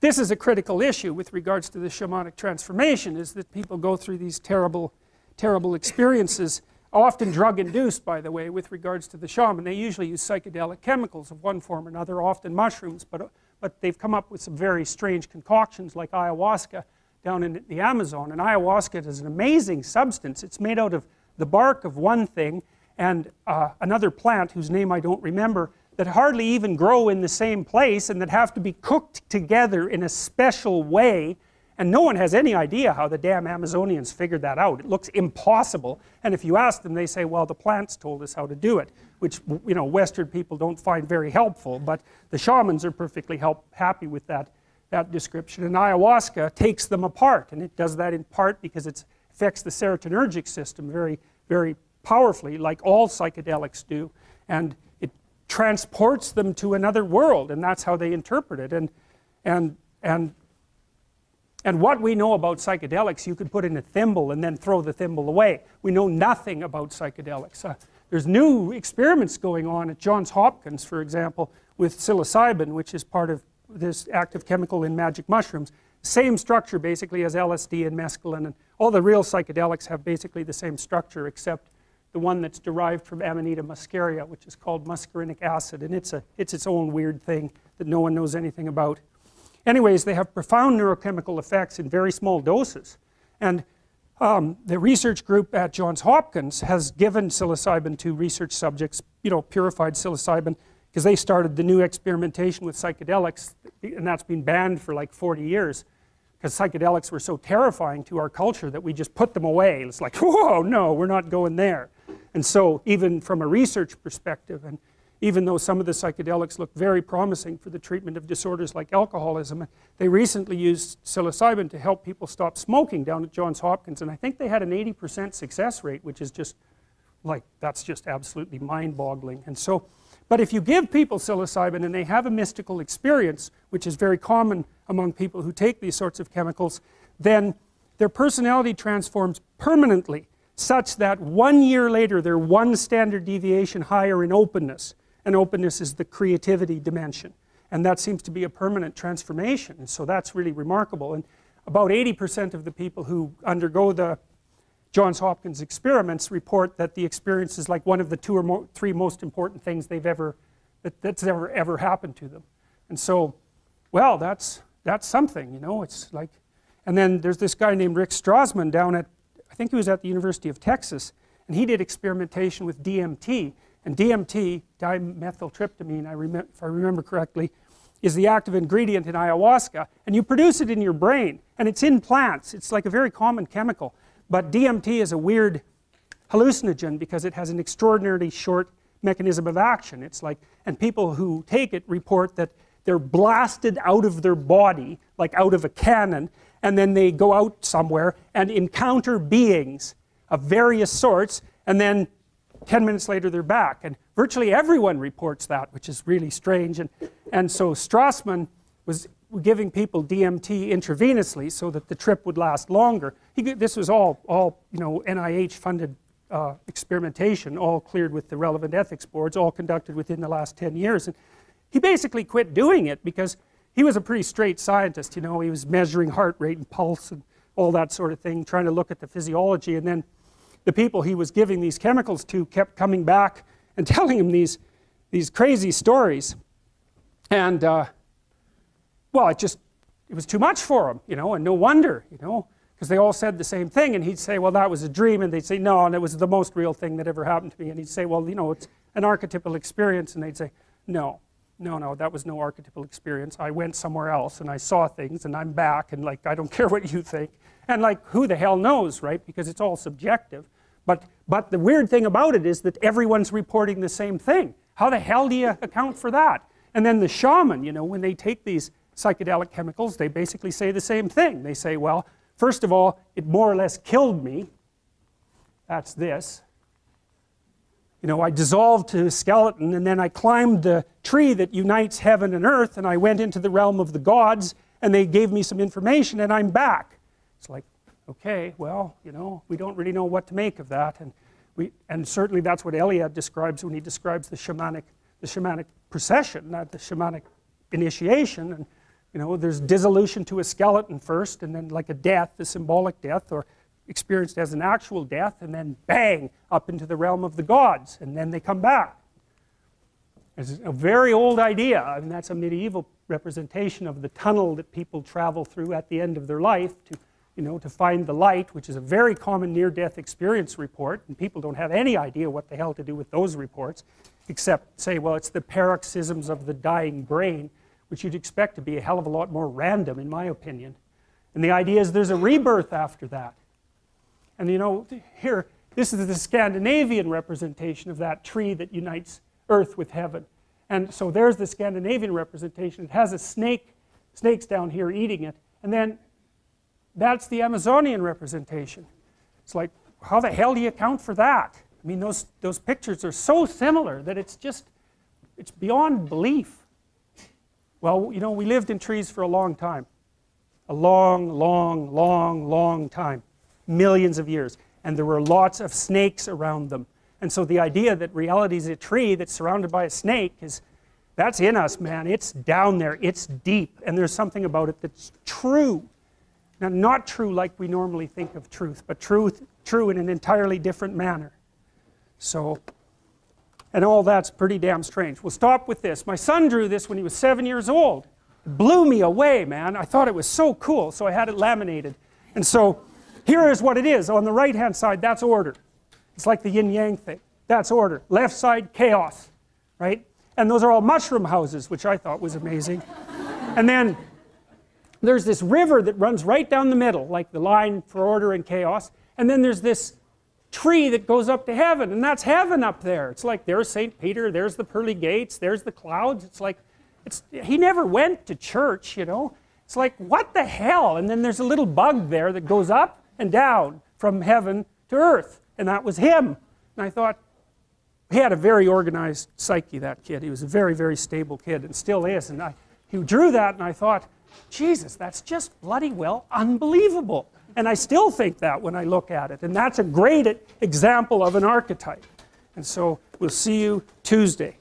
this is a critical issue with regards to the shamanic transformation, is that people go through these terrible, terrible experiences, often drug-induced, by the way, with regards to the shaman. They usually use psychedelic chemicals of one form or another, often mushrooms, but they've come up with some very strange concoctions like ayahuasca down in the Amazon. And ayahuasca is an amazing substance. It's made out of the bark of one thing and another plant whose name I don't remember, that hardly even grow in the same place and that have to be cooked together in a special way, and no one has any idea how the damn Amazonians figured that out. It looks impossible, and if you ask them they say, well, the plants told us how to do it, which, you know, Western people don't find very helpful, but the shamans are perfectly happy with that description. And ayahuasca takes them apart, and it does that in part because it affects the serotonergic system very, very powerfully, like all psychedelics do, and transports them to another world, and that's how they interpret it. And what we know about psychedelics, you could put in a thimble and then throw the thimble away. We know nothing about psychedelics. There's new experiments going on at Johns Hopkins, for example, with psilocybin, which is part of this active chemical in magic mushrooms. Same structure basically as LSD and mescaline, and all the real psychedelics have basically the same structure, except the one that's derived from Amanita muscaria, which is called muscarinic acid, and it's its own weird thing that no one knows anything about. Anyways, they have profound neurochemical effects in very small doses, and the research group at Johns Hopkins has given psilocybin to research subjects, you know, purified psilocybin, because they started the new experimentation with psychedelics, and that's been banned for like 40 years. Because psychedelics were so terrifying to our culture that we just put them away. It's like, whoa, no, we're not going there. And so, even from a research perspective, and even though some of the psychedelics look very promising for the treatment of disorders like alcoholism, they recently used psilocybin to help people stop smoking down at Johns Hopkins, and I think they had an 80% success rate, which is just, like, that's just absolutely mind-boggling. And so, but if you give people psilocybin and they have a mystical experience, which is very common among people who take these sorts of chemicals, then their personality transforms permanently, such that 1 year later they're one standard deviation higher in openness. And openness is the creativity dimension. And that seems to be a permanent transformation. And so that's really remarkable. And about 80% of the people who undergo the Johns Hopkins experiments report that the experience is like one of the 2 or 3 most important things they've ever, that's ever happened to them. And so, well, that's something, you know, it's like, and then there's this guy named Rick Strassman down at, I think he was at the University of Texas, and he did experimentation with DMT, and DMT, dimethyltryptamine, if I remember correctly, is the active ingredient in ayahuasca, and you produce it in your brain, and it's in plants, it's like a very common chemical. But DMT is a weird hallucinogen because it has an extraordinarily short mechanism of action. It's like, and people who take it report that they're blasted out of their body, like out of a cannon, and then they go out somewhere and encounter beings of various sorts, and then 10 minutes later they're back. And virtually everyone reports that, which is really strange. And so Strassman was giving people DMT intravenously so that the trip would last longer. This was all you know, NIH-funded experimentation, all cleared with the relevant ethics boards, all conducted within the last 10 years. And he basically quit doing it because he was a pretty straight scientist, you know, he was measuring heart rate and pulse and all that sort of thing, trying to look at the physiology, and then the people he was giving these chemicals to kept coming back and telling him these crazy stories. And well, it was too much for him, you know, and no wonder, you know, because they all said the same thing, and he'd say, well, that was a dream, and they'd say, no, and it was the most real thing that ever happened to me, and he'd say, well, you know, it's an archetypal experience, and they'd say, no, no, no, that was no archetypal experience, I went somewhere else, and I saw things, and I'm back, and like, I don't care what you think, and like, who the hell knows, right, because it's all subjective, but the weird thing about it is that everyone's reporting the same thing. How the hell do you account for that? And then the shaman, you know, when they take these psychedelic chemicals, they basically say the same thing. They say, well, first of all, it more or less killed me. That's this. You know, I dissolved to a skeleton, and then I climbed the tree that unites heaven and earth, and I went into the realm of the gods, and they gave me some information, and I'm back. It's like, okay, well, you know, we don't really know what to make of that. And certainly that's what Eliade describes when he describes the shamanic procession, not the shamanic initiation, and You know, there's dissolution to a skeleton first, and then like a death, a symbolic death, or experienced as an actual death, and then bang, up into the realm of the gods, and then they come back. It's a very old idea. I mean, that's a medieval representation of the tunnel that people travel through at the end of their life to, you know, to find the light, which is a very common near-death experience report, and people don't have any idea what the hell to do with those reports, except say, well, it's the paroxysms of the dying brain, which you'd expect to be a hell of a lot more random, in my opinion. And the idea is there's a rebirth after that. And you know, here, this is the Scandinavian representation of that tree that unites Earth with heaven. And so there's the Scandinavian representation. It has a snake, snakes down here eating it. And then that's the Amazonian representation. It's like, how the hell do you account for that? I mean, those pictures are so similar that it's just, it's beyond belief. Well, you know, we lived in trees for a long time. A long, long, long, long time. Millions of years. And there were lots of snakes around them. And so the idea that reality is a tree that's surrounded by a snake is, that's in us, man. It's down there. It's deep. And there's something about it that's true. Now, not true like we normally think of truth, but true in an entirely different manner. So, and all that's pretty damn strange. We'll stop with this. My son drew this when he was 7 years old. It blew me away, man. I thought it was so cool, so I had it laminated. And so, here is what it is. On the right-hand side, that's order. It's like the yin-yang thing. That's order. Left side, chaos. Right? And those are all mushroom houses, which I thought was amazing. And then there's this river that runs right down the middle, like the line for order and chaos. And then there's this tree that goes up to heaven, and that's heaven up there. It's like there's St. Peter, there's the pearly gates, there's the clouds. It's like, it's, he never went to church, you know. It's like, what the hell? And then there's a little bug there that goes up and down from heaven to earth. And that was him. And I thought, he had a very organized psyche, that kid. He was a very, very stable kid, and still is. And he drew that, and I thought, Jesus, that's just bloody well unbelievable. And I still think that when I look at it. And that's a great example of an archetype. And so, we'll see you Tuesday.